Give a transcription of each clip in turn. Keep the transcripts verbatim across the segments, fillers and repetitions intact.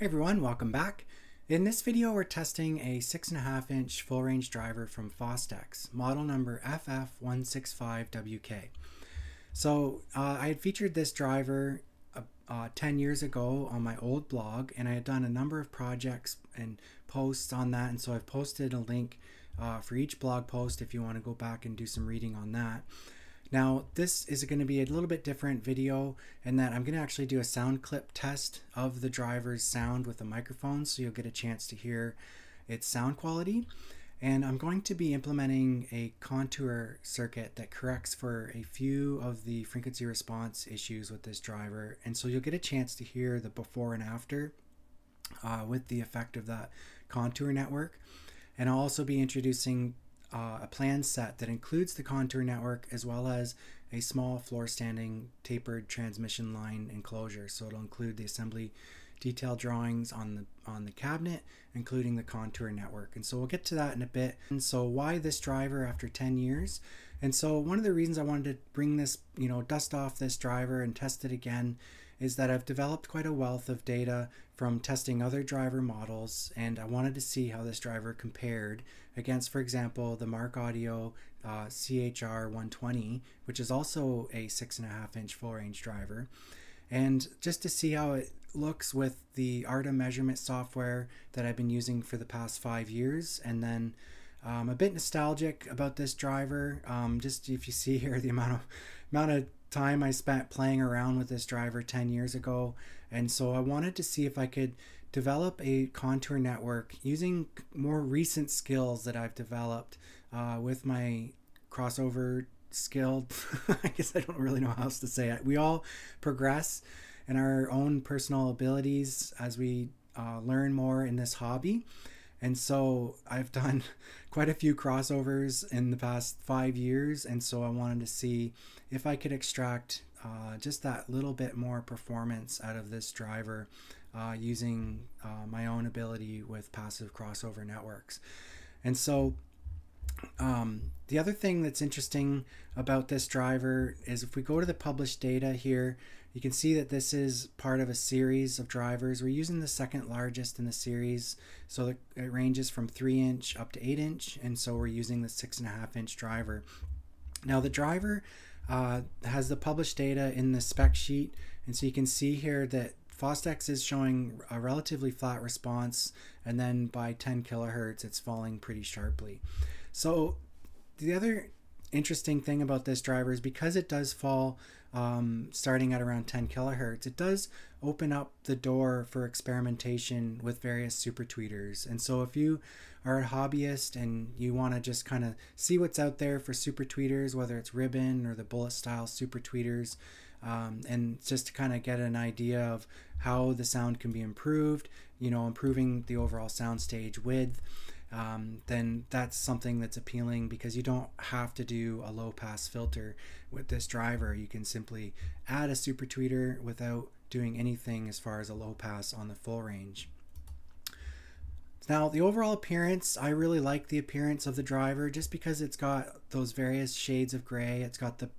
Hey everyone, welcome back. In this video we're testing a six point five inch full range driver from Fostex, model number F F one six five W K. So uh, I had featured this driver uh, uh, ten years ago on my old blog, and I had done a number of projects and posts on that, and so I've posted a link uh, for each blog post if you want to go back and do some reading on that. Now this is going to be a little bit different video in that I'm going to actually do a sound clip test of the driver's sound with a microphone, so you'll get a chance to hear its sound quality. And I'm going to be implementing a contour circuit that corrects for a few of the frequency response issues with this driver, and so you'll get a chance to hear the before and after uh, with the effect of that contour network. And I'll also be introducing Uh, a plan set that includes the contour network as well as a small floor standing tapered transmission line enclosure. So it'll include the assembly detail drawings on the on the cabinet, including the contour network. And so we'll get to that in a bit. And so why this driver after ten years? And so one of the reasons I wanted to bring this, you know, dust off this driver and test it again is that I've developed quite a wealth of data from testing other driver models, and I wanted to see how this driver compared against, for example, the Mark Audio uh, C H R one twenty, which is also a six and a half inch full range driver, and just to see how it looks with the ARTA measurement software that I've been using for the past five years. And then um, a bit nostalgic about this driver, um, just if you see here the amount of amount of time I spent playing around with this driver ten years ago. And so I wanted to see if I could develop a contour network using more recent skills that I've developed uh, with my crossover skill. I guess I don't really know how else to say it. We all progress in our own personal abilities as we uh, learn more in this hobby. And so I've done quite a few crossovers in the past five years. And so I wanted to see if I could extract uh, just that little bit more performance out of this driver uh, using uh, my own ability with passive crossover networks. And so um, the other thing that's interesting about this driver is if we go to the published data here, you can see that this is part of a series of drivers. We're using the second largest in the series, so it ranges from three inch up to eight inch, and so we're using the six and a half inch driver. Now the driver uh, has the published data in the spec sheet, and so you can see here that Fostex is showing a relatively flat response, and then by ten kilohertz it's falling pretty sharply. So the other interesting thing about this driver is because it does fall um, starting at around ten kilohertz, it does open up the door for experimentation with various super tweeters. And so if you are a hobbyist and you want to just kind of see what's out there for super tweeters, whether it's ribbon or the bullet style super tweeters, um, and just to kind of get an idea of how the sound can be improved, you know, improving the overall soundstage width, Um, then that's something that's appealing because you don't have to do a low pass filter with this driver. You can simply add a super tweeter without doing anything as far as a low pass on the full range. Now the overall appearance, I really like the appearance of the driver just because it's got those various shades of gray. It's got the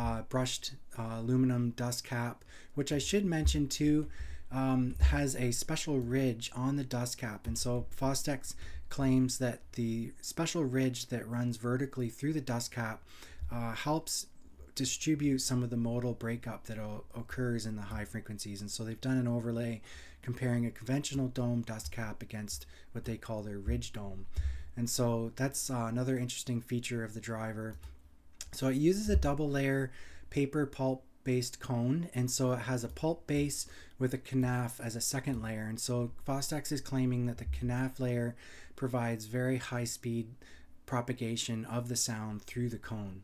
uh, brushed uh, aluminum dust cap, which I should mention too um, has a special ridge on the dust cap, and so Fostex claims that the special ridge that runs vertically through the dust cap uh, helps distribute some of the modal breakup that occurs in the high frequencies. And so they've done an overlay comparing a conventional dome dust cap against what they call their ridge dome. And so that's uh, another interesting feature of the driver. So it uses a double layer paper pulp based cone, and so it has a pulp base with a kenaf as a second layer, and so Fostex is claiming that the kenaf layer provides very high speed propagation of the sound through the cone.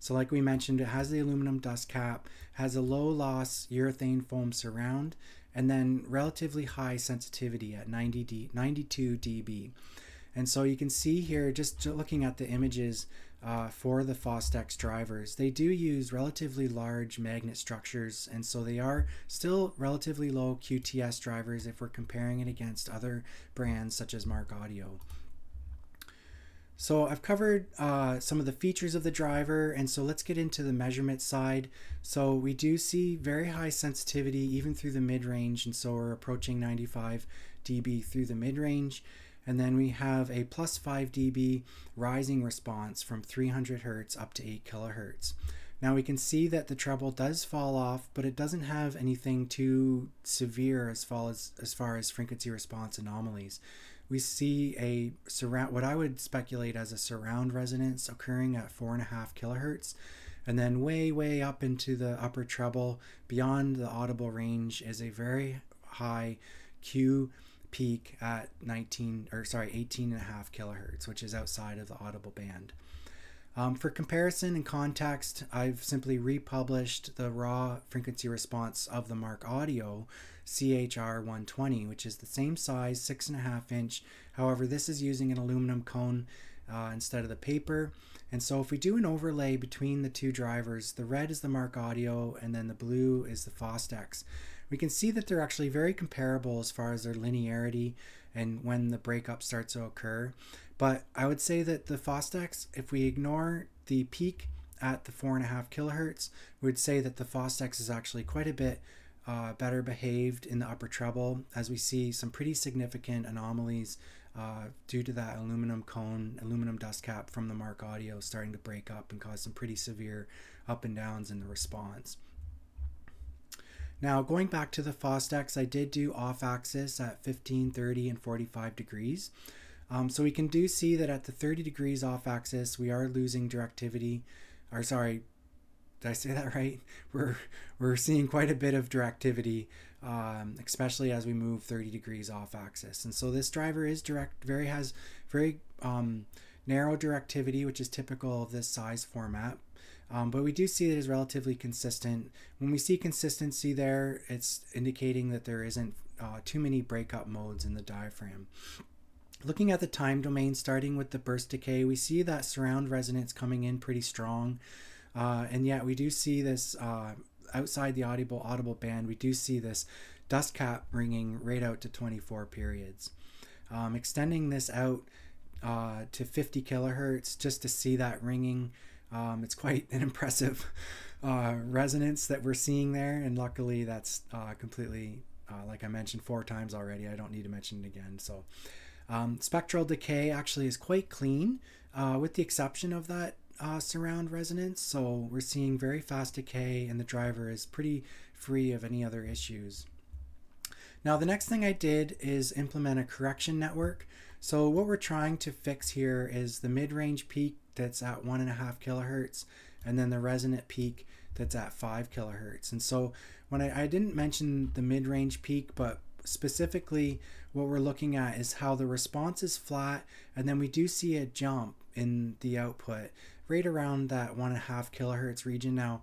So like we mentioned, it has the aluminum dust cap, has a low loss urethane foam surround, and then relatively high sensitivity at ninety D, ninety-two D B. And so you can see here, just looking at the images uh, for the Fostex drivers, they do use relatively large magnet structures, and so they are still relatively low Q T S drivers if we're comparing it against other brands such as Mark Audio. So I've covered uh, some of the features of the driver, and so let's get into the measurement side. So we do see very high sensitivity even through the mid-range, and so we're approaching ninety-five D B through the mid-range. And then we have a plus five D B rising response from three hundred hertz up to eight kilohertz. Now we can see that the treble does fall off, but it doesn't have anything too severe as far as, as far as frequency response anomalies. We see a surround, what I would speculate as a surround resonance occurring at four and a half kilohertz. And then way, way up into the upper treble beyond the audible range is a very high Q peak at nineteen or sorry, eighteen and a half kilohertz, which is outside of the audible band. Um, for comparison and context, I've simply republished the raw frequency response of the Mark Audio C H R one twenty, which is the same size, six and a half inch. However, this is using an aluminum cone uh, instead of the paper. And so if we do an overlay between the two drivers, the red is the Mark Audio and then the blue is the Fostex. We can see that they're actually very comparable as far as their linearity and when the breakup starts to occur. But I would say that the Fostex, if we ignore the peak at the four and a half kilohertz, we would say that the Fostex is actually quite a bit uh, better behaved in the upper treble, as we see some pretty significant anomalies uh, due to that aluminum cone, aluminum dust cap from the Mark Audio starting to break up and cause some pretty severe up and downs in the response. Now, going back to the Fostex, I did do off-axis at fifteen, thirty, and forty-five degrees. Um, so we can do see that at the thirty degrees off-axis, we are losing directivity, or sorry, did I say that right? We're, we're seeing quite a bit of directivity, um, especially as we move thirty degrees off-axis. And so this driver is direct, very has very um, narrow directivity, which is typical of this size format. Um, but we do see it as relatively consistent. When we see consistency there, it's indicating that there isn't uh, too many breakup modes in the diaphragm. Looking at the time domain, starting with the burst decay, we see that surround resonance coming in pretty strong. Uh, and yet we do see this uh, outside the audible audible band, we do see this dust cap ringing right out to twenty-four periods. Um, extending this out uh, to fifty kilohertz just to see that ringing. Um, it's quite an impressive uh, resonance that we're seeing there, and luckily that's uh, completely, uh, like I mentioned four times already, I don't need to mention it again. So um, spectral decay actually is quite clean uh, with the exception of that uh, surround resonance. So we're seeing very fast decay and the driver is pretty free of any other issues. Now, the next thing I did is implement a correction network. So what we're trying to fix here is the mid-range peak that's at one and a half kilohertz, and then the resonant peak that's at five kilohertz. And so when I, I didn't mention the mid-range peak, but specifically what we're looking at is how the response is flat, and then we do see a jump in the output right around that one and a half kilohertz region. Now,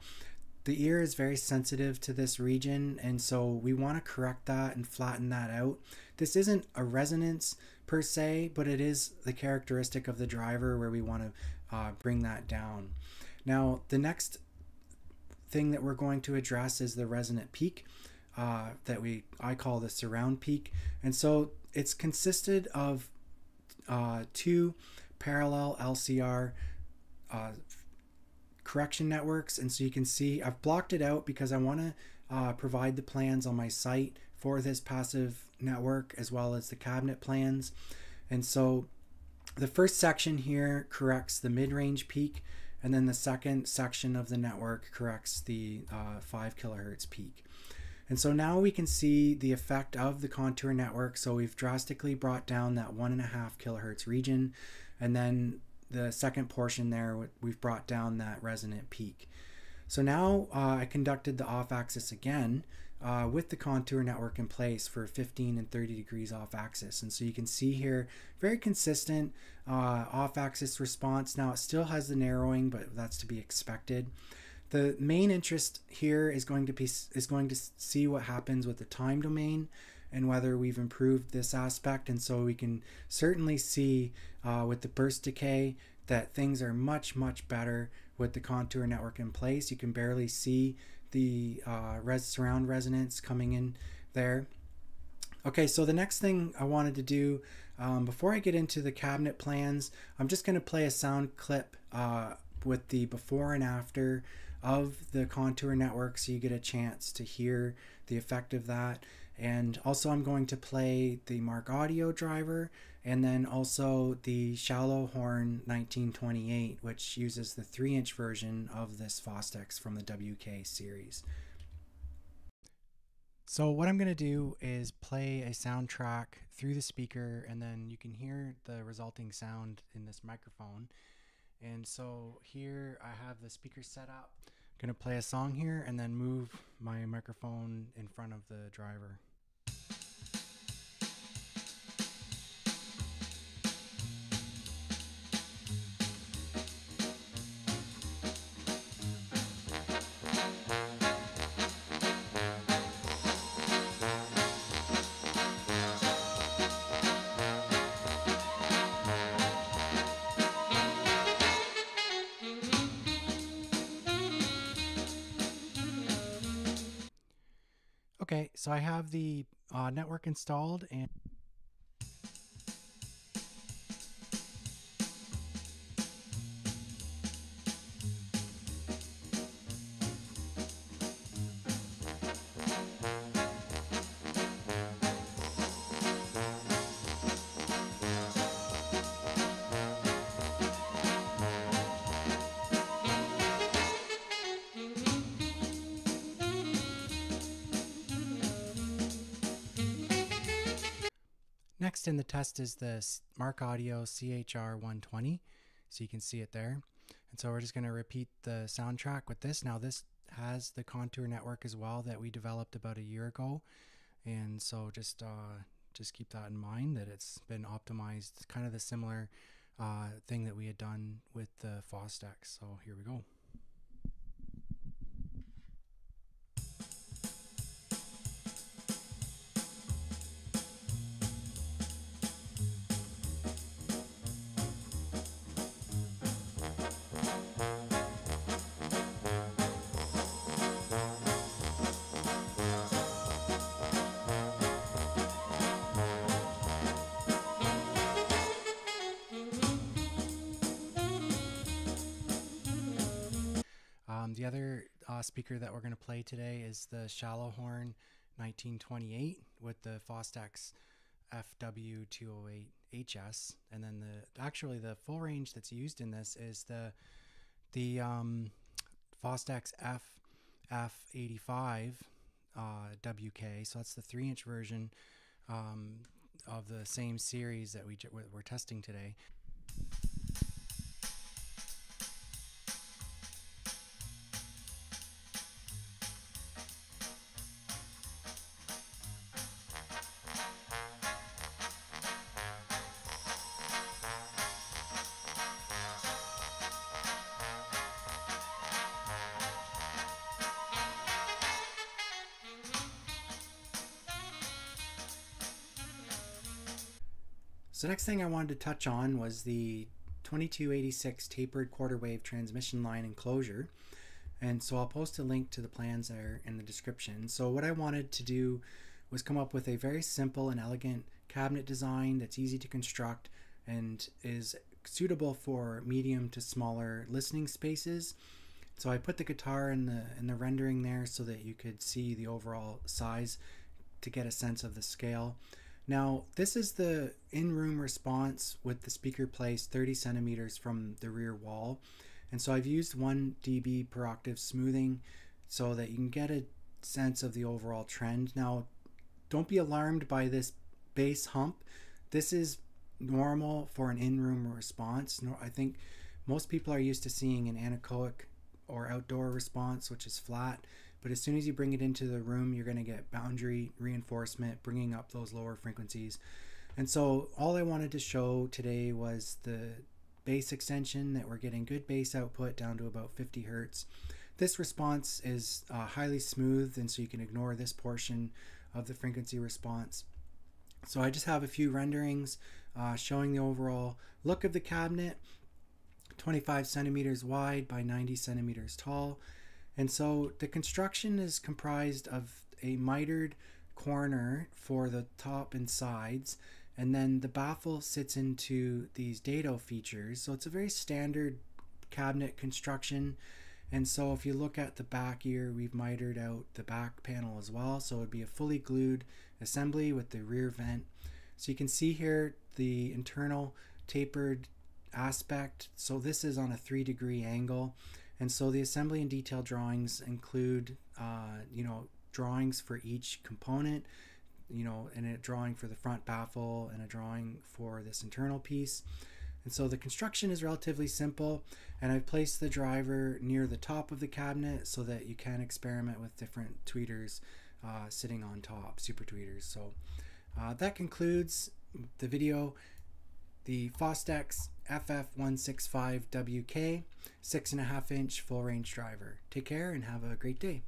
the ear is very sensitive to this region, and so we want to correct that and flatten that out. This isn't a resonance per se, but it is the characteristic of the driver where we want to uh, bring that down. Now, the next thing that we're going to address is the resonant peak uh, that we I call the surround peak. And so it's consisted of uh, two parallel L C R uh, correction networks, and so you can see I've blocked it out because I want to uh, provide the plans on my site for this passive network as well as the cabinet plans. And so the first section here corrects the mid-range peak, and then the second section of the network corrects the uh, five kilohertz peak. And so now we can see the effect of the contour network. So we've drastically brought down that one and a half kilohertz region, and then the second portion there, we've brought down that resonant peak. So now uh, I conducted the off-axis again uh, with the contour network in place for fifteen and thirty degrees off-axis. And so you can see here, very consistent uh, off-axis response. Now it still has the narrowing, but that's to be expected. The main interest here is going to be is going to see what happens with the time domain and whether we've improved this aspect. And so we can certainly see uh, with the burst decay that things are much, much better with the contour network in place. You can barely see the uh, res surround resonance coming in there. Okay, so the next thing I wanted to do, um, before I get into the cabinet plans, I'm just going to play a sound clip uh, with the before and after of the contour network, so you get a chance to hear the effect of that. And also I'm going to play the Mark Audio driver, and then also the Shallowhorn nineteen twenty-eight, which uses the three inch version of this Fostex from the W K series. So what I'm gonna do is play a soundtrack through the speaker, and then you can hear the resulting sound in this microphone. And so here I have the speaker set up. I'm gonna play a song here and then move my microphone in front of the driver. Okay, so I have the uh, network installed, and next in the test is this Mark Audio C H R one twenty, so you can see it there. And so we're just going to repeat the soundtrack with this. Now this has the contour network as well that we developed about a year ago, and so just uh, just keep that in mind, that it's been optimized. It's kind of the similar uh, thing that we had done with the Fostex. So here we go. The other uh, speaker that we're going to play today is the Shallowhorn nineteen twenty-eight with the Fostex F W two oh eight H S, and then the actually the full range that's used in this is the the um, Fostex F F eighty-five uh, W K. So that's the three inch version um, of the same series that we we're testing today. So next thing I wanted to touch on was the twenty-two eighty-six tapered quarter wave transmission line enclosure. And so I'll post a link to the plans there in the description. So what I wanted to do was come up with a very simple and elegant cabinet design that's easy to construct and is suitable for medium to smaller listening spaces. So I put the guitar in the, in the rendering there so that you could see the overall size to get a sense of the scale. Now, this is the in-room response with the speaker placed thirty centimeters from the rear wall. And so I've used one D B per octave smoothing so that you can get a sense of the overall trend. Now, don't be alarmed by this bass hump. This is normal for an in-room response. I think most people are used to seeing an anechoic or outdoor response, which is flat. But as soon as you bring it into the room, you're going to get boundary reinforcement, bringing up those lower frequencies. And so all I wanted to show today was the bass extension, that we're getting good bass output down to about fifty hertz. This response is uh, highly smoothed, and so you can ignore this portion of the frequency response. So I just have a few renderings uh, showing the overall look of the cabinet, twenty-five centimeters wide by ninety centimeters tall. And so the construction is comprised of a mitered corner for the top and sides, and then the baffle sits into these dado features. So it's a very standard cabinet construction. And so if you look at the back here, we've mitered out the back panel as well. So it'd be a fully glued assembly with the rear vent. So you can see here the internal tapered aspect. So this is on a three degree angle. And so the assembly and detail drawings include, uh, you know, drawings for each component, you know, and a drawing for the front baffle and a drawing for this internal piece. And so the construction is relatively simple, and I've placed the driver near the top of the cabinet so that you can experiment with different tweeters uh, sitting on top, super tweeters. So uh, that concludes the video. The Fostex F F one sixty-five W K six and a half inch full range driver. Take care and have a great day.